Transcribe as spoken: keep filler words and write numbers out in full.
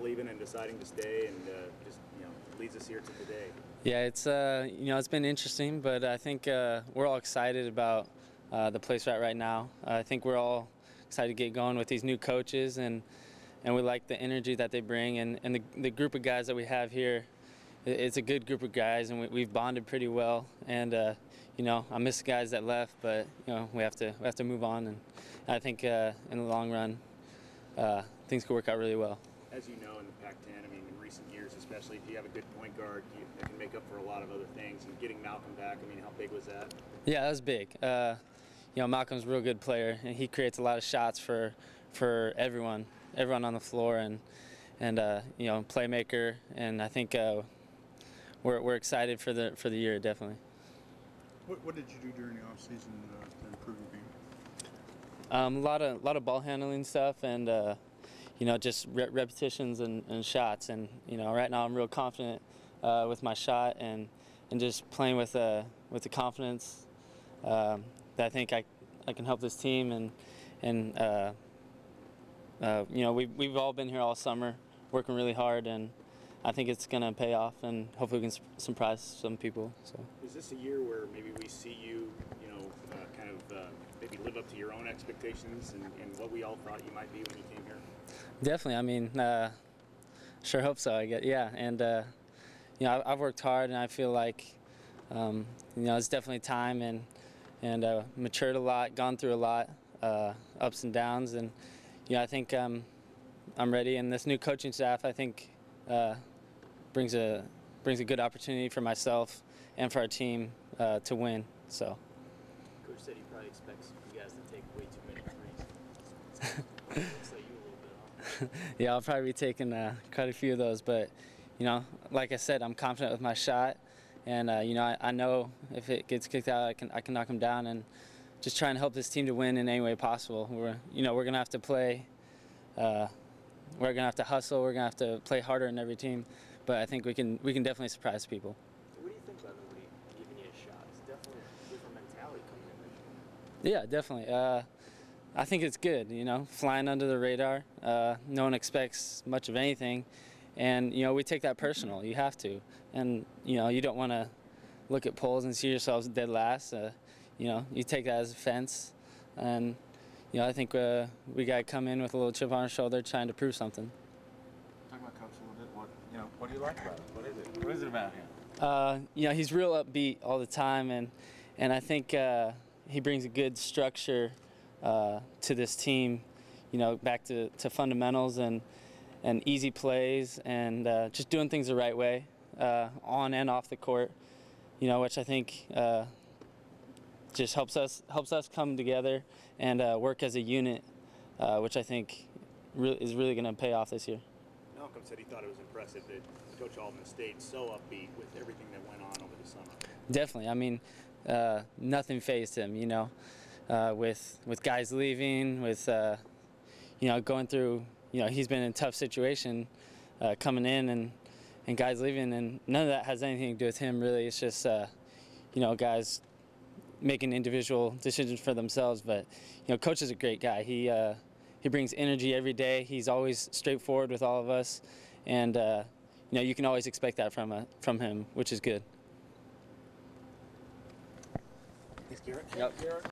not leaving and deciding to stay, and uh, just, you know, leads us here to today? Yeah, it's uh, you know, it's been interesting, but I think uh, we're all excited about uh, the place right right now. Uh, I think we're all excited to get going with these new coaches, and and we like the energy that they bring, and and the the group of guys that we have here. It's a good group of guys, and we, we've bonded pretty well. And uh, you know, I miss the guys that left, but you know, we have to we have to move on. And I think uh, in the long run, uh, things could work out really well. As you know, in the Pac ten, I mean, in recent years, especially, if you have a good point guard, you that can make up for a lot of other things. And getting Malcolm back, I mean, how big was that? Yeah, that was big. Uh, you know, Malcolm's a real good player, and he creates a lot of shots for for everyone, everyone on the floor, and and uh, you know, playmaker. And I think. Uh, We're, we're excited for the for the year, definitely. What, what did you do during the off season uh, to improve your game? Um, a lot of lot of ball handling stuff, and uh, you know, just re repetitions and, and shots. And you know, right now I'm real confident uh, with my shot, and and just playing with uh, with the confidence um, that I think I I can help this team. And and uh, uh, you know, we we've, we've all been here all summer, working really hard, and I think it's going to pay off, and hopefully we can surprise some people. So, is this a year where maybe we see you, you know, uh, kind of uh, maybe live up to your own expectations and, and what we all thought you might be when you came here? Definitely. I mean, uh, sure hope so. I guess, yeah, and uh, you know, I, I've worked hard, and I feel like, um, you know, it's definitely time, and and uh, matured a lot, gone through a lot, uh, ups and downs, and you know, I think um, I'm ready. And this new coaching staff, I think. Uh, brings a brings a good opportunity for myself and for our team uh, to win. So, Coach said he probably expects you guys to take way too many threes. Looks like you a little bit off. Yeah, I'll probably be taking uh, quite a few of those, but you know, like I said, I'm confident with my shot, and uh, you know, I, I know if it gets kicked out, I can I can knock them down, and just try and help this team to win in any way possible. We're you know we're gonna have to play. Uh, We're going to have to hustle. We're going to have to play harder in every team, but I think we can we can definitely surprise people. What do you think about nobody giving you a shot? It's definitely a different mentality coming in. Yeah, definitely. Uh, I think it's good. You know, flying under the radar. Uh, no one expects much of anything, and you know, we take that personal. You have to, and you know, you don't want to look at polls and see yourselves dead last. Uh, you know, you take that as offense, and. You know, I think uh, we got to come in with a little chip on our shoulder, trying to prove something. Talk about Coach a little bit. What you know? What do you like about him? What is it? What is it about him? Uh, you know, he's real upbeat all the time, and and I think uh, he brings a good structure uh, to this team. You know, back to, to fundamentals and and easy plays, and uh, just doing things the right way, uh, on and off the court. You know, which I think. Uh, Just helps us helps us come together and uh, work as a unit, uh, which I think re is really going to pay off this year. Malcolm said he thought it was impressive that Coach Alderman stayed so upbeat with everything that went on over the summer. Definitely, I mean, uh, nothing fazed him. You know, uh, with with guys leaving, with uh, you know, going through. You know, he's been in a tough situation, uh, coming in and and guys leaving, and none of that has anything to do with him. Really, it's just uh, you know, guys. Making individual decisions for themselves, but you know, Coach is a great guy. He uh, he brings energy every day. He's always straightforward with all of us, and uh, you know, you can always expect that from uh, from him, which is good. Thanks, Garrett. Yep.